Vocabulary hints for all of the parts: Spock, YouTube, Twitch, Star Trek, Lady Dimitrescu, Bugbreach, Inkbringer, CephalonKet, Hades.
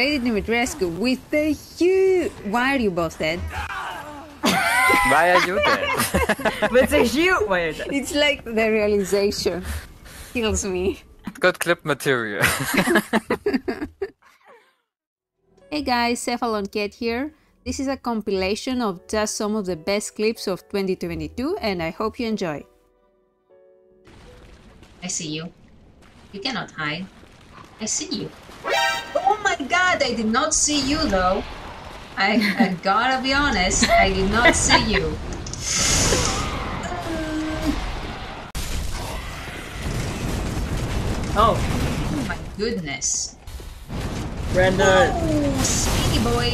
Lady Dimitrescu with the huge... Why are you busted? Why are you dead? With a huge... Why are you dead? It's like the realization kills me. Good clip material. Hey guys, Cephalonket here. This is a compilation of just some of the best clips of 2022 and I hope you enjoy. I see you. You cannot hide. I see you. Oh my god, I did not see you though. I gotta be honest, I did not see you. Oh my goodness. Brenda. Oh, spinny boy.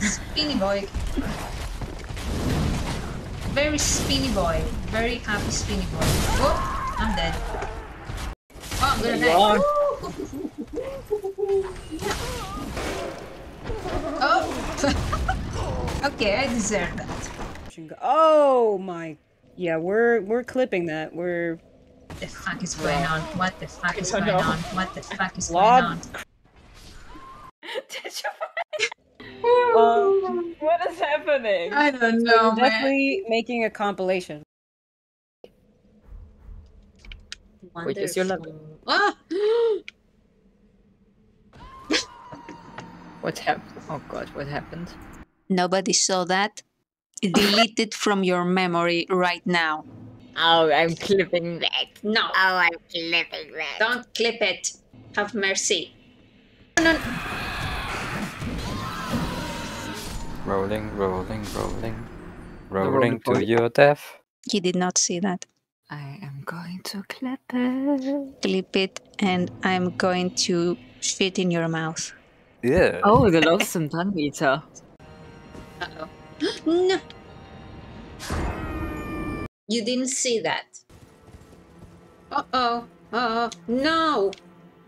Spinny boy. Very spinny boy. Very happy spinny boy. Oh, I'm dead. Oh, I'm gonna die. Oh. Okay, I deserve that. Oh my. Yeah, we're clipping that. We're. What the fuck is going on? What the fuck is going on? What the fuck is going on? Did you what is happening? I don't know. We're definitely making a compilation. Wonderful. Wait, is your level? Ah! What happened? Oh god, what happened? Nobody saw that. Delete it from your memory right now. Oh, I'm clipping that. No. Oh, I'm clipping that. Don't clip it. Have mercy. No. Rolling, rolling, rolling. Rolling to your death. He did not see that. I am going to clip it. Clip it and I'm going to shit in your mouth. Yeah. Oh, the loathsome tongue eater. Uh-oh. No! You didn't see that. Uh-oh. Uh-oh. No!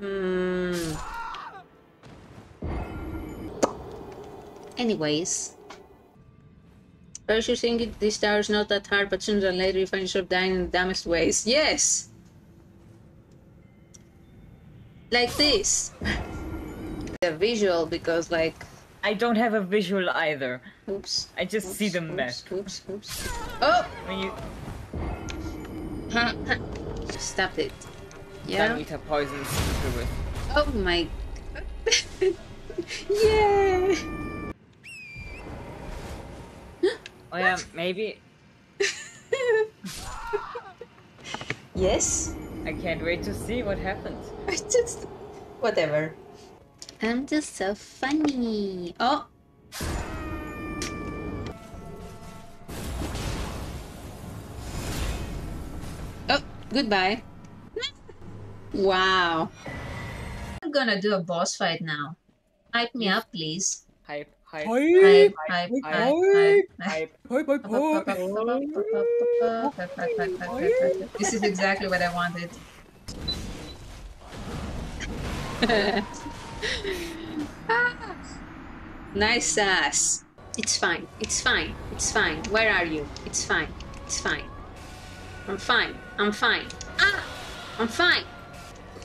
Mm. Anyways. First you think this tower is not that hard, but sooner or later you find yourself dying in the dumbest ways. Yes! Like this. A visual because like I don't have a visual either. Oops. I just see the mess. Oops, oops. Oh! When you... Stop it. Yeah. Don't eat her poison. Oh my god. Yeah. Oh yeah, maybe. Yes. I can't wait to see what happens. I just whatever. I'm just so funny. Oh! Oh, goodbye. Wow. I'm gonna do a boss fight now. Hype me up, please. Hype, hype, hype, hype, hype, hype, hype. This is exactly what I wanted. Ah. Nice ass. It's fine. It's fine. It's fine. Where are you? It's fine. It's fine. I'm fine. I'm fine. Ah! I'm fine.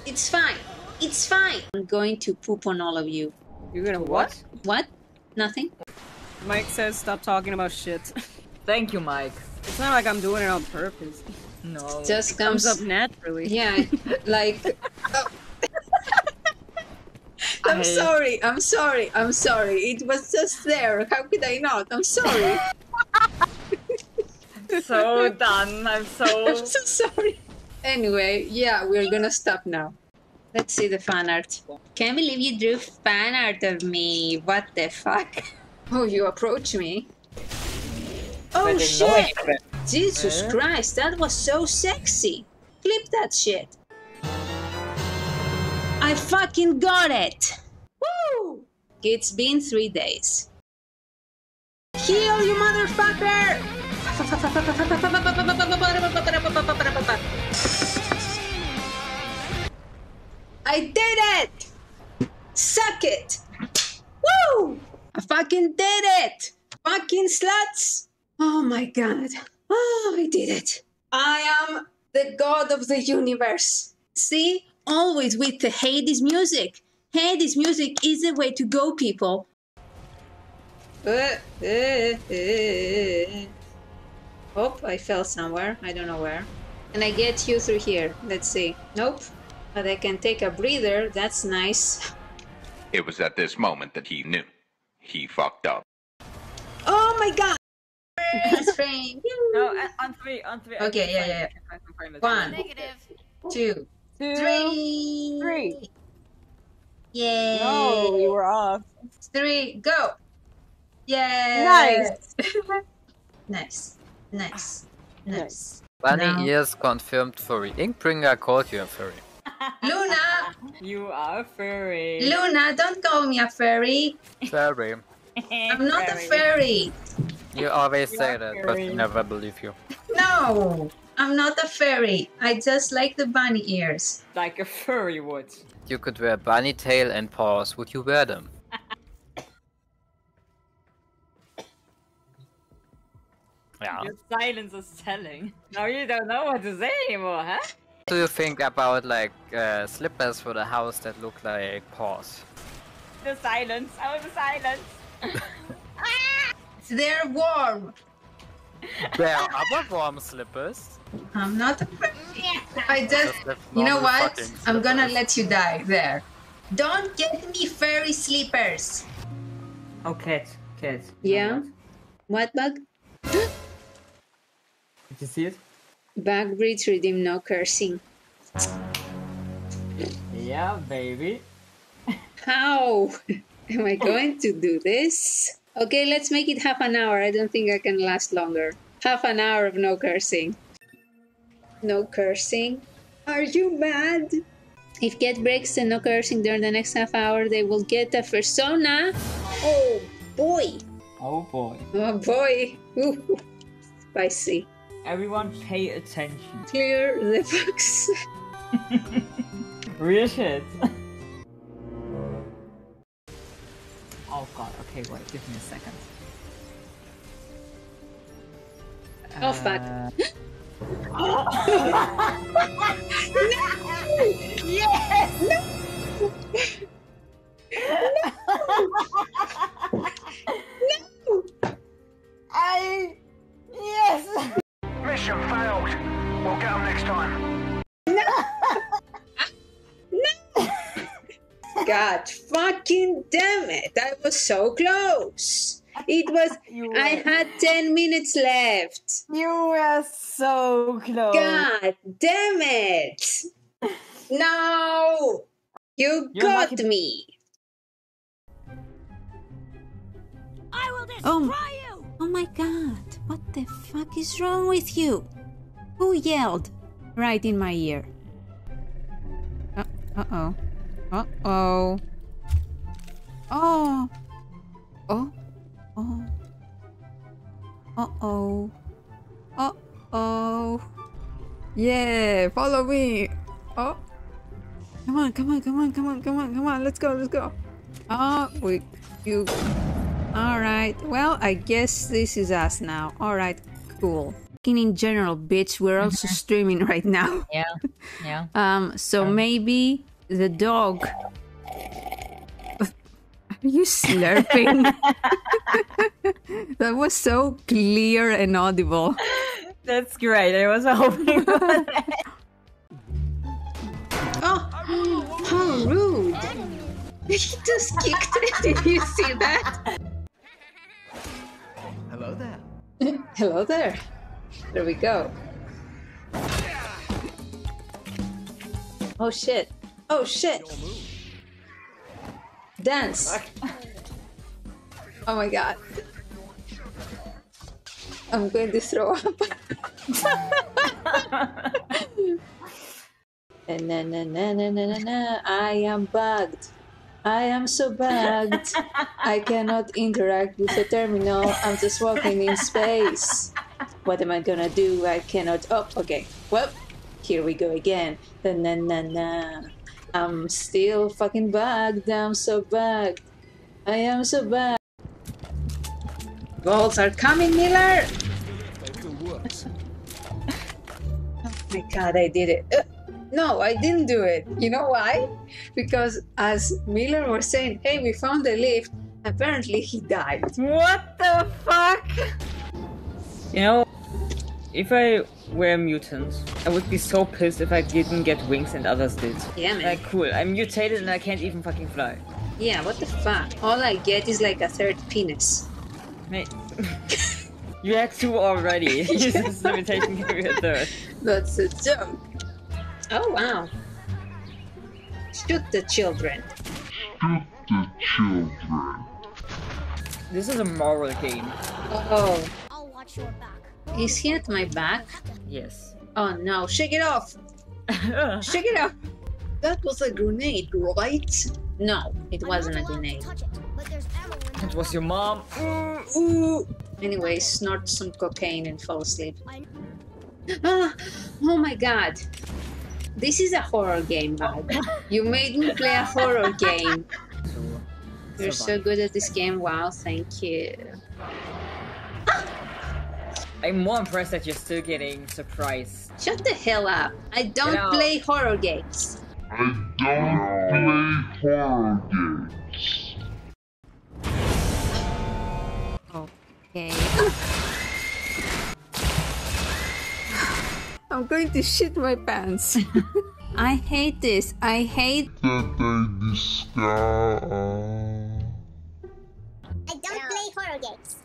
It's fine. It's fine. I'm going to poop on all of you. You're gonna what? What? Nothing. Mike says stop talking about shit. Thank you, Mike. It's not like I'm doing it on purpose. No. It just comes up naturally. Yeah. Like... Oh. I'm sorry, I'm sorry, I'm sorry. It was just there. How could I not? I'm sorry. I'm so done. I'm so sorry. Anyway, yeah, we're gonna stop now. Let's see the fan art. Can't believe you drew fan art of me. What the fuck? Oh, you approach me. Oh shit! Jesus Christ, that was so sexy. Clip that shit. I fucking got it! Woo! It's been 3 days. Heal, you motherfucker! I did it! Suck it! Woo! I fucking did it! Fucking sluts! Oh my god. Oh, I did it. I am the god of the universe. See? Always with the Hades music. Hades music is the way to go, people. Oh, I fell somewhere. I don't know where. Can I get you through here? Let's see. Nope. But I can take a breather. That's nice. It was at this moment that he knew. He fucked up. Oh my god! First frame. No, on three. Okay, yeah. One. Negative. Two. Three. Yay. No, we were off. 3, go. Yay. Nice. Nice. Bunny ears confirmed furry. Inkbringer called you a furry. Luna! You are a furry. Luna, don't call me a furry. Furry. I'm not a furry. You always say that, but I never believe you. No, I'm not a furry. I just like the bunny ears. Like a furry would. You could wear bunny tail and paws. Would you wear them? Yeah. Your silence is telling. Now you don't know what to say anymore, huh? What do you think about, like, slippers for the house that look like paws? The silence. Oh, the silence. They're warm. There are other warm slippers. I'm not a I just you know what? I'm gonna let you die there. Don't get me furry slippers. Oh, cat. Yeah? What bug? Did you see it? Bugbreach redeem no cursing. Yeah, baby. How am I going to do this? Okay, let's make it half an hour. I don't think I can last longer. Half an hour of no cursing. No cursing? Are you mad? If Cat breaks the no cursing during the next half hour, they will get a persona. Oh boy! Oh boy! Ooh, spicy. Everyone pay attention. Clear the books. Real shit. Oh god, okay, wait, give me a second. Oh fuck. No! Yes! No! No! No! Yes! Mission failed. We'll get them next time. No! No! God fucking damn it! I was so close. It was. I had 10 minutes left. You were so close. God damn it! No! You're got me. I will destroy you! Oh my god, what the fuck is wrong with you? Who yelled? Right in my ear. Uh oh. Yeah, follow me. Oh. Come on. Let's go. Oh, you. Alright, well, I guess this is us now. Alright, cool. In general, bitch, we're also streaming right now. Yeah. So maybe the dog... Are you slurping? That was so clear and audible. That's great, I was hoping for that. Oh, how rude. He just kicked it, did you see that? Hello there. There we go. Oh shit. Dance. Oh my god. I'm going to throw up. I am bugged. I am so bugged. I cannot interact with the terminal. I'm just walking in space. What am I gonna do? I cannot. Oh, okay. Well, here we go again. I'm still fucking bugged. I'm so bugged. I am so bugged. Balls are coming, Miller. Oh my god, I did it. No, I didn't do it. You know why? Because as Miller was saying, hey, we found the lift, apparently he died. What the fuck? You know, if I were a mutant, I would be so pissed if I didn't get wings and others did. Yeah, man. Like, cool, I'm mutated and I can't even fucking fly. Yeah, what the fuck? All I get is like a third penis. Mate. You had two already. This limitation can be a third. That's a joke. Oh wow. Shoot the children. Shoot the children. This is a moral game. Oh. I'll watch your back. Is he at my back? Yes. Oh no, shake it off! Shake it off! That was a grenade, right? No, it wasn't a grenade. It was your mom. Ooh. Anyway, snort some cocaine and fall asleep. Ah, oh my god. This is a horror game, Bob. You made me play a horror game. You're so good at this game. Wow, thank you. I'm more impressed that you're still getting surprised. Shut the hell up. I don't play horror games. I don't play horror games. Okay. I'm going to shit my pants. I hate this. I hate that I discover. I don't play horror games.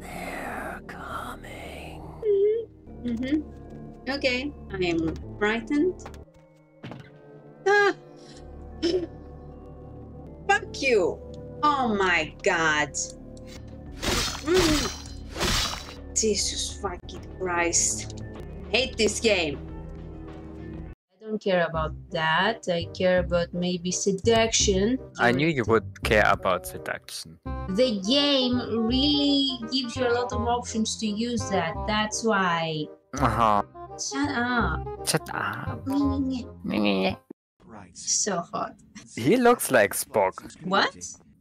They're coming. Mm-hmm. Mm-hmm. Okay. I am frightened. Ah. Fuck you. Oh my god. Jesus fucking Christ. Hate this game. I don't care about that. I care about maybe seduction. I knew you would care about seduction. The game really gives you a lot of options to use that. That's why. Uh-huh. Shut up. Shut up. Right. So hot. He looks like Spock. What?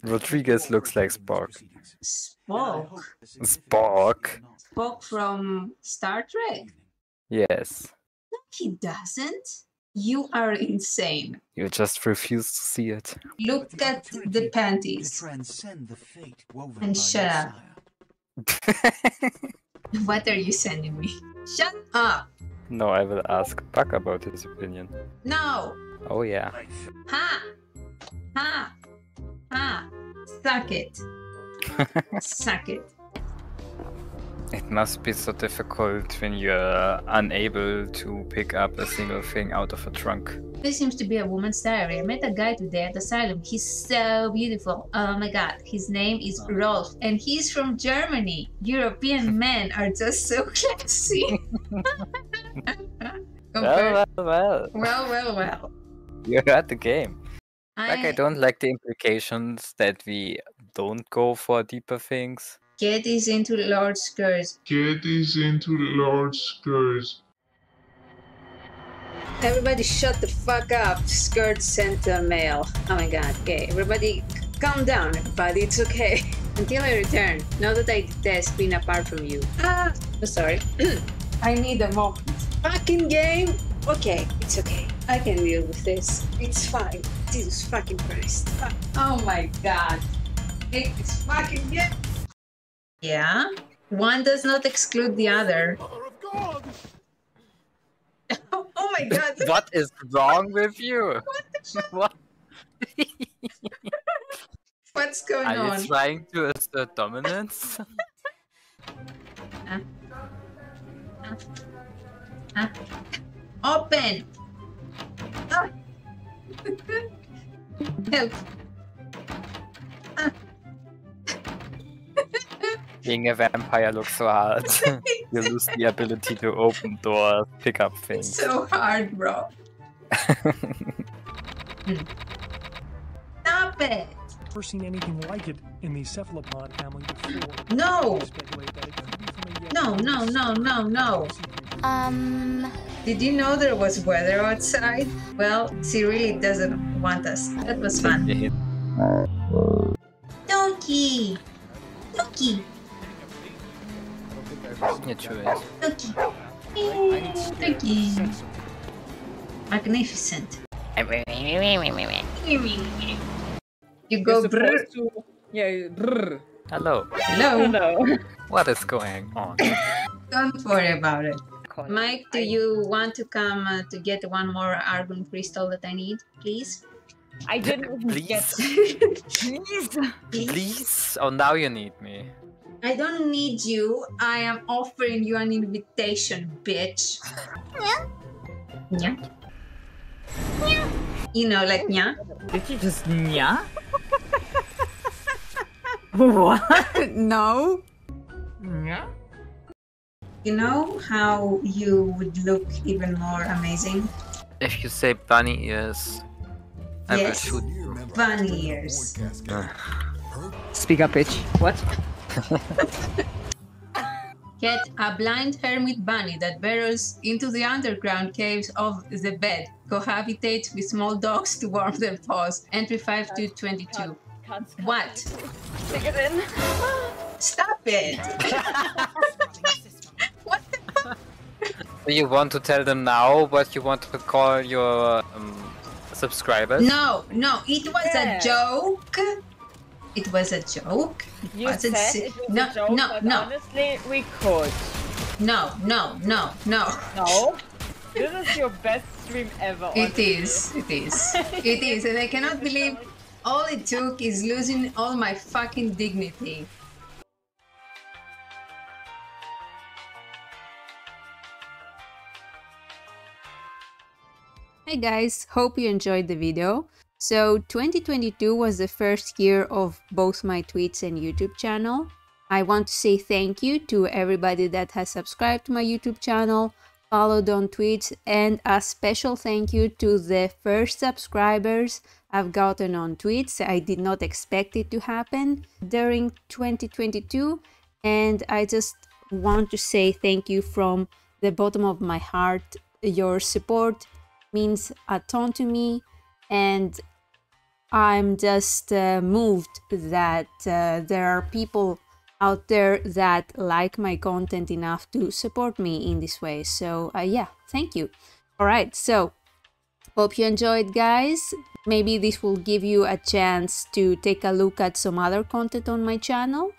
Rodriguez looks like Spock. Spock? Spock. Spock from Star Trek? Yes. No, he doesn't. You are insane. You just refuse to see it. Look at the panties. And shut up. What are you sending me? Shut up! No, I will ask Buck about his opinion. No! Oh yeah. Ha! Ha! Ah, suck it. Suck it. It must be so difficult when you're unable to pick up a single thing out of a trunk. This seems to be a woman's diary. I met a guy today at the asylum. He's so beautiful. Oh my god. His name is Rolf and he's from Germany. European men are just so classy. Well, well, well. Well, well, well. You're at the game. Like, I don't like the implications that we don't go for deeper things. Get is into large skirts. Get is into large skirts. Everybody shut the fuck up. Skirt center male. Oh my god, okay. Everybody calm down, everybody. It's okay. Until I return. Now that I detest being apart from you. Ah, I'm sorry. I need a moment. Fucking game. Okay, it's okay. I can deal with this. It's fine. Jesus fucking Christ. Oh my god. It's fucking good. Yeah? One does not exclude the other. Oh, oh my god. What is wrong with you? What the fuck? What? What's going on? Are you trying to assert dominance? Open! Ah. Help! Ah. Being a vampire looks so hard. You lose the ability to open doors, pick up things. It's so hard, bro. Stop it! Never seen anything like it in the cephalopod family before. No! No! No! No! No! No! Did you know there was weather outside? Well, she really doesn't want us. That was fun. Donkey! Donkey! Donkey! Okay. Magnificent. You go brr. Yeah, brr. Hello. Hello. Hello. What is going on? Don't worry about it. Mike, do you want to come to get one more argon crystal that I need, please? I didn't get. Please. Please. Oh, now you need me. I don't need you. I am offering you an invitation, bitch. Yeah. Yeah. Yeah. You know, like nya. Did you just nya? What? No. Nya? You know how you would look even more amazing? If you say bunny ears, I will shoot you. Bunny ears. Speak up, bitch. What? Get a blind hermit bunny that burrows into the underground caves of the bed, cohabitates with small dogs to warm their paws. Entry 5222. What? Stick it in. Stop it! What the fuck? Do you want to tell them now what you want to call your subscribers? No, no, it was a joke. It was a joke. You said it was a joke, no, but honestly, we could. No, no, no, no. No? This is your best stream ever, honestly. It is, it is. It is, and I cannot believe all it took is losing all my fucking dignity. Hey guys, hope you enjoyed the video. So 2022 was the first year of both my Twitch and YouTube channel. I want to say thank you to everybody that has subscribed to my YouTube channel, followed on Twitch, and a special thank you to the first subscribers I've gotten on Twitch. I did not expect it to happen during 2022, and I just want to say thank you from the bottom of my heart. Your support means a ton to me, and I'm just moved that there are people out there that like my content enough to support me in this way. So yeah, thank you. All right, so hope you enjoyed, guys. Maybe this will give you a chance to take a look at some other content on my channel.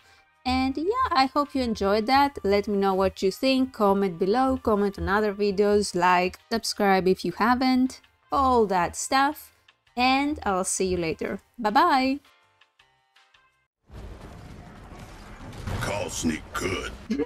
And yeah, I hope you enjoyed that. Let me know what you think. Comment below, comment on other videos, like, subscribe if you haven't, all that stuff. And I'll see you later. Bye-bye! Call Sneak good.